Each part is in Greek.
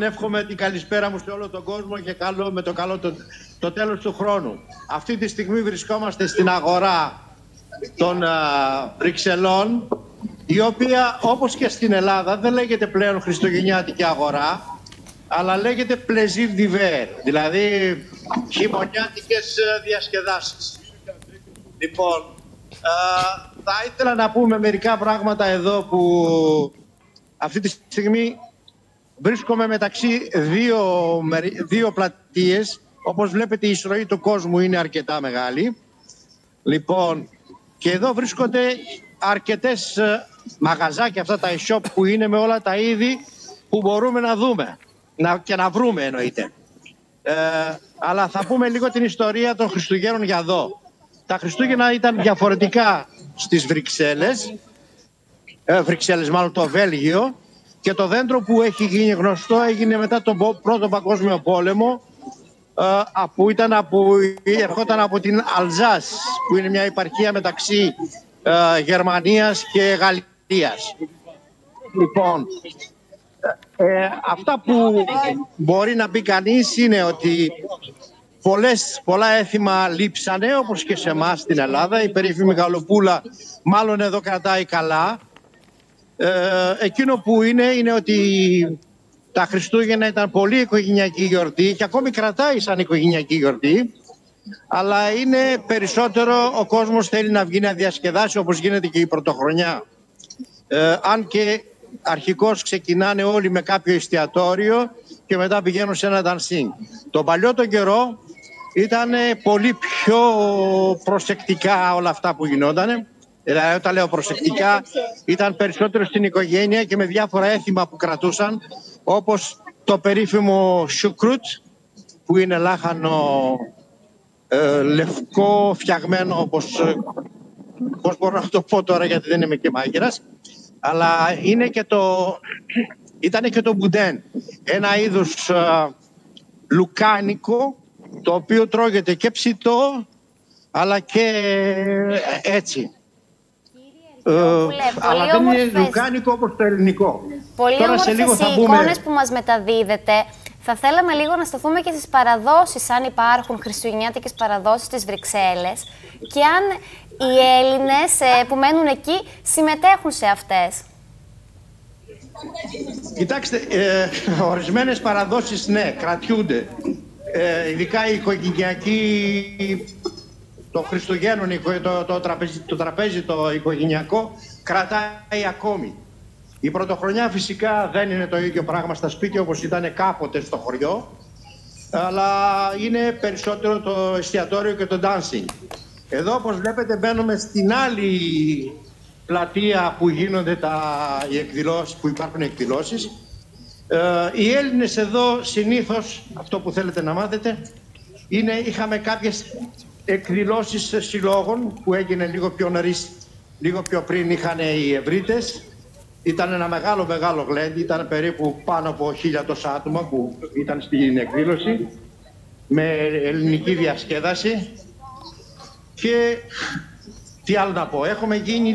Εύχομαι την καλησπέρα μου σε όλο τον κόσμο και το τέλος του χρόνου. Αυτή τη στιγμή βρισκόμαστε στην αγορά των Βρυξελών, η οποία όπως και στην Ελλάδα δεν λέγεται πλέον χριστουγεννιάτικη αγορά, αλλά λέγεται Plaisirs d'hiver, δηλαδή χειμωνιάτικες διασκεδάσεις. Λοιπόν, θα ήθελα να πούμε μερικά πράγματα εδώ που αυτή τη στιγμή βρίσκομαι μεταξύ δύο πλατείες. Όπως βλέπετε, η εισρωή του κόσμου είναι αρκετά μεγάλη. Λοιπόν, και εδώ βρίσκονται αρκετές μαγαζάκια, αυτά τα e-shop που είναι με όλα τα είδη που μπορούμε να δούμε και να βρούμε, εννοείται. Αλλά θα πούμε λίγο την ιστορία των Χριστουγέννων για εδώ. Τα Χριστούγεννα ήταν διαφορετικά στις Βρυξέλλες, μάλλον το Βέλγιο. Και το δέντρο που έχει γίνει γνωστό έγινε μετά τον Πρώτο Παγκόσμιο Πόλεμο, που ερχόταν από την Αλζάς, που είναι μια επαρχία μεταξύ Γερμανίας και Γαλλίας. Λοιπόν, αυτά που μπορεί να πει κανείς είναι ότι πολλά έθιμα λείψανε, όπως και σε εμάς στην Ελλάδα. Η περίφημη γαλοπούλα μάλλον εδώ κρατάει καλά. Εκείνο που είναι ότι τα Χριστούγεννα ήταν πολύ οικογενειακή γιορτή και ακόμη κρατάει σαν οικογενειακή γιορτή, αλλά είναι περισσότερο ο κόσμος θέλει να βγει να διασκεδάσει, όπως γίνεται και η Πρωτοχρονιά. Αν και αρχικώς ξεκινάνε όλοι με κάποιο εστιατόριο και μετά πηγαίνουν σε ένα ντανσίνγκ. Τον παλιό τον καιρό ήταν πολύ πιο προσεκτικά όλα αυτά που γινόταν. Δηλαδή, όταν λέω προσεκτικά, ήταν περισσότερο στην οικογένεια και με διάφορα έθιμα που κρατούσαν, όπως το περίφημο σουκρούτ, που είναι λάχανο λευκό φτιαγμένο, όπως μπορώ να το πω τώρα, γιατί δεν είμαι και μάγειρας, αλλά ήταν και το μπουτέν, ένα είδος λουκάνικο, το οποίο τρώγεται και ψητό αλλά και έτσι. Αλλά δεν είναι λουκάνικο όπως το ελληνικό. Πολύ όμορφες οι εικόνες που μας μεταδίδετε. Θα θέλαμε λίγο να σταθούμε και στις παραδόσεις, αν υπάρχουν χριστουγεννιάτικες παραδόσεις στις Βρυξέλλες και αν οι Έλληνες που μένουν εκεί συμμετέχουν σε αυτές. Κοιτάξτε, ορισμένες παραδόσεις ναι, κρατιούνται. Ειδικά η οικογενειακή... Το Χριστουγέννων, το τραπέζι το οικογενειακό κρατάει ακόμη. Η Πρωτοχρονιά φυσικά δεν είναι το ίδιο πράγμα στα σπίτια όπως ήταν κάποτε στο χωριό, αλλά είναι περισσότερο το εστιατόριο και το dancing. Εδώ όπως βλέπετε μπαίνουμε στην άλλη πλατεία που γίνονται που υπάρχουν εκδηλώσεις. Οι Έλληνες εδώ συνήθως, αυτό που θέλετε να μάθετε, είχαμε κάποιες εκδηλώσεις συλλόγων που έγινε λίγο πιο νωρίς, λίγο πιο πριν είχαν οι ευρύτες. Ήταν ένα μεγάλο γλέντι, ήταν περίπου πάνω από 1.000 άτομα που ήταν στην εκδήλωση με ελληνική διασκέδαση. Και τι άλλο να πω, έχουμε γίνει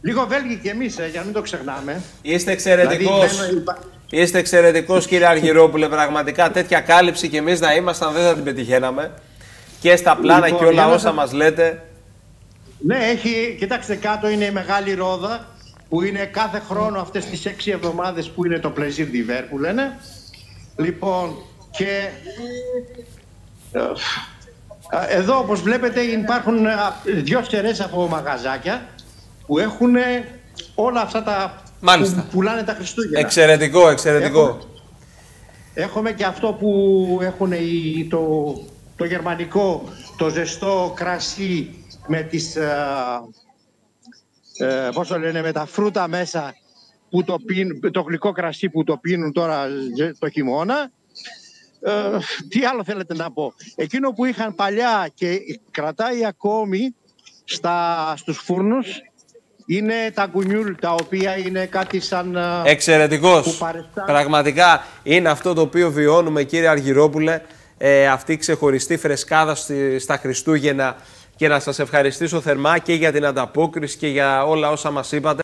λίγο Βέλγοι και εμείς, για να μην το ξεχνάμε. Είστε εξαιρετικός. Δηλαδή, είστε εξαιρετικός, κύριε Αργυρόπουλε, πραγματικά τέτοια κάλυψη και εμείς να ήμασταν δεν θα την πετυχαίναμε. Και στα πλάνα λοιπόν, και όλα όσα μας λέτε. Ναι, κοιτάξτε, κάτω είναι η Μεγάλη Ρόδα που είναι κάθε χρόνο αυτές τις 6 εβδομάδες που είναι το Plaisirs d'hiver που λένε. Λοιπόν, και εδώ όπως βλέπετε υπάρχουν δύο σειρές από μαγαζάκια που έχουν όλα αυτά τα που πουλάνε τα Χριστούγεννα. Εξαιρετικό, εξαιρετικό. Έχουμε και αυτό που έχουν το γερμανικό, το ζεστό κρασί με τις, πώς το λένε, με τα φρούτα μέσα, που το γλυκό κρασί που το πίνουν τώρα το χειμώνα. Τι άλλο θέλετε να πω. Εκείνο που είχαν παλιά και κρατάει ακόμη στους φούρνους είναι τα γκουνιούλ, τα οποία είναι κάτι σαν... Εξαιρετικός. Πραγματικά είναι αυτό το οποίο βιώνουμε, κύριε Αργυρόπουλε. Αυτή η ξεχωριστή φρεσκάδα στα Χριστούγεννα, και να σας ευχαριστήσω θερμά και για την ανταπόκριση και για όλα όσα μας είπατε.